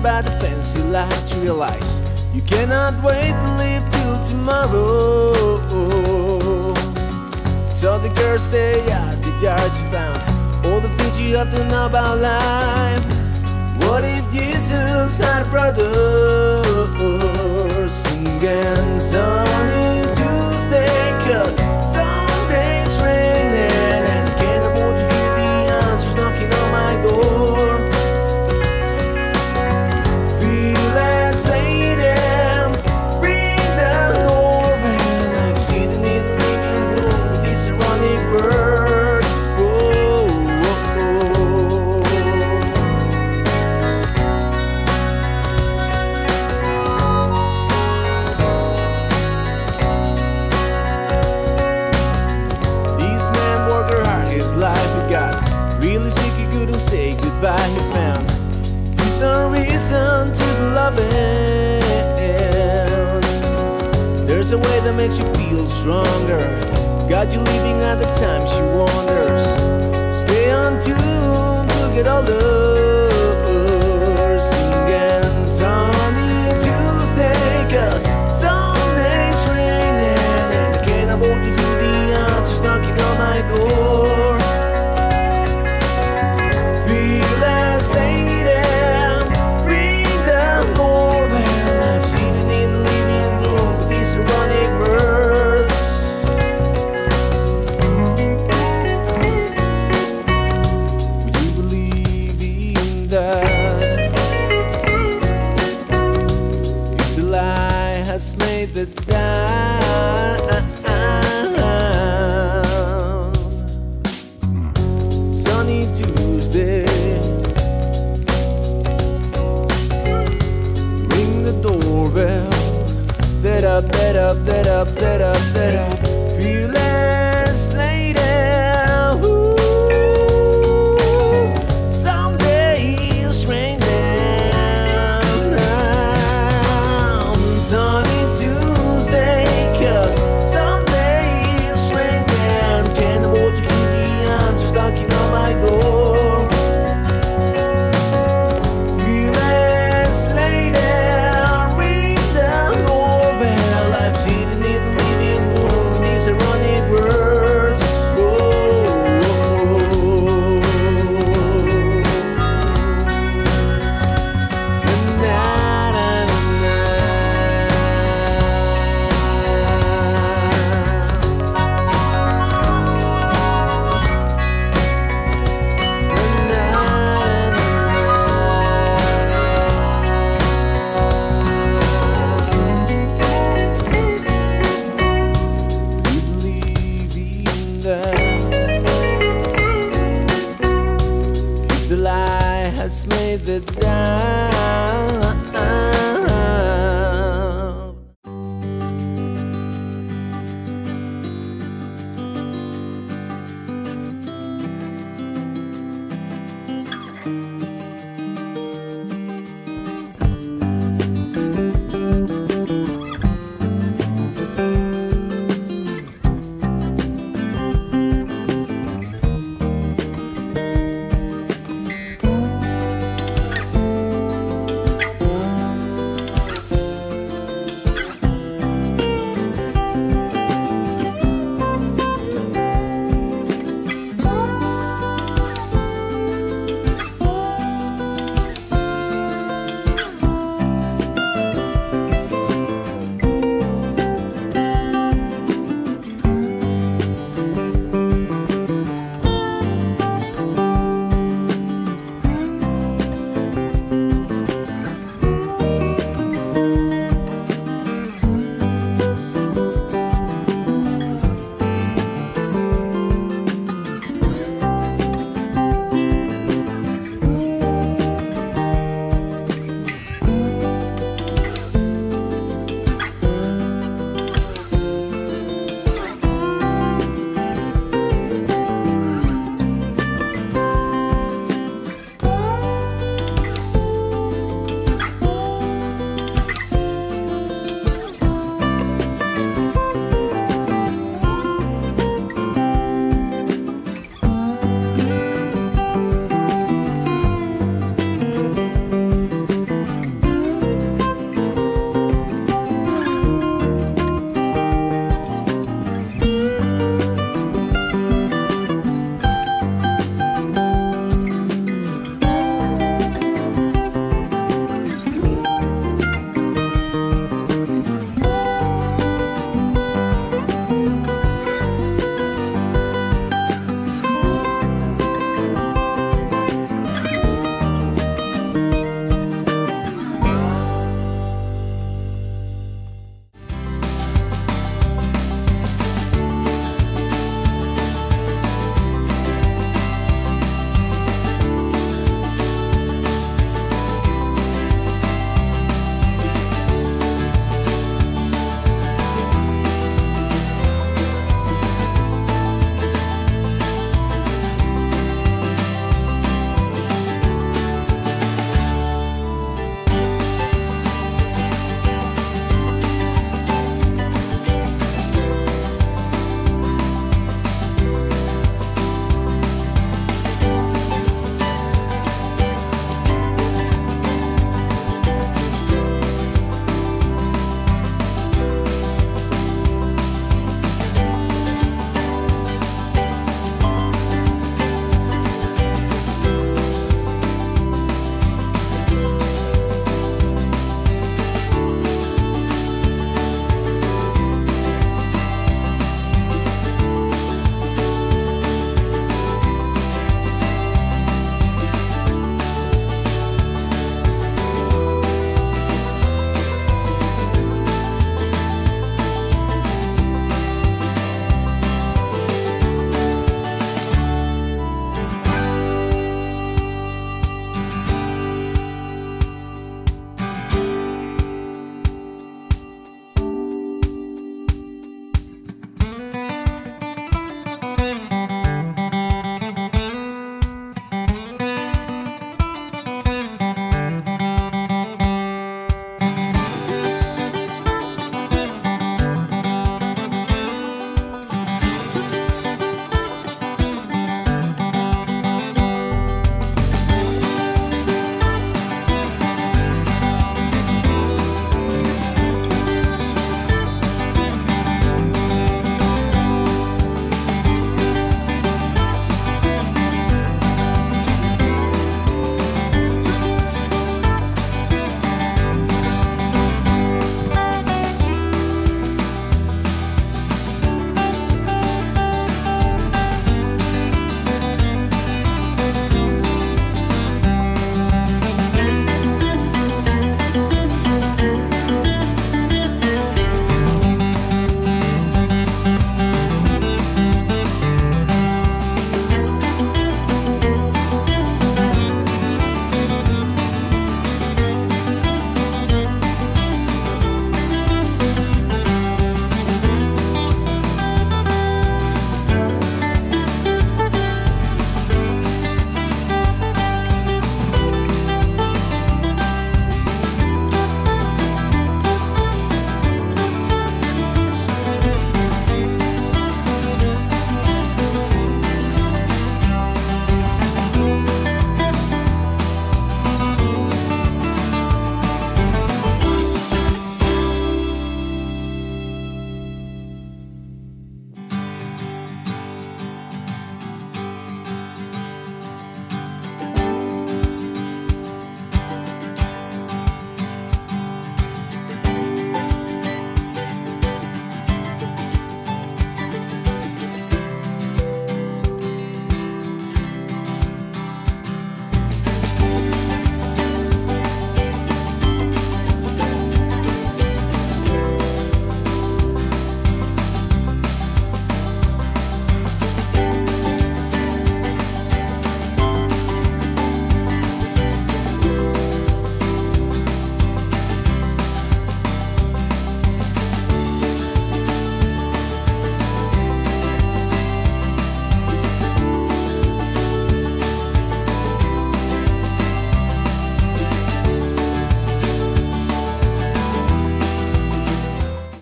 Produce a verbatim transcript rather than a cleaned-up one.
blinded by the fancy lights, realize you cannot wait to live till tomorrow. So the girl stayed at the yard, she found all the things she ought to know about life. What if Jesus had a brother singing Sunny Tuesday? Cause some days raining and I can't afford to give the answers knocking on my door. Say goodbye, he found peace and reason to be loving. There's a way that makes you feel stronger. God, you're leaving at the time she wanders. Stay on tune, you'll get older. Singing Sunny Tuesday, cause some days raining and I can't afford to give the answers knocking on my door. That up, that up, that up, that up, that up, fearless.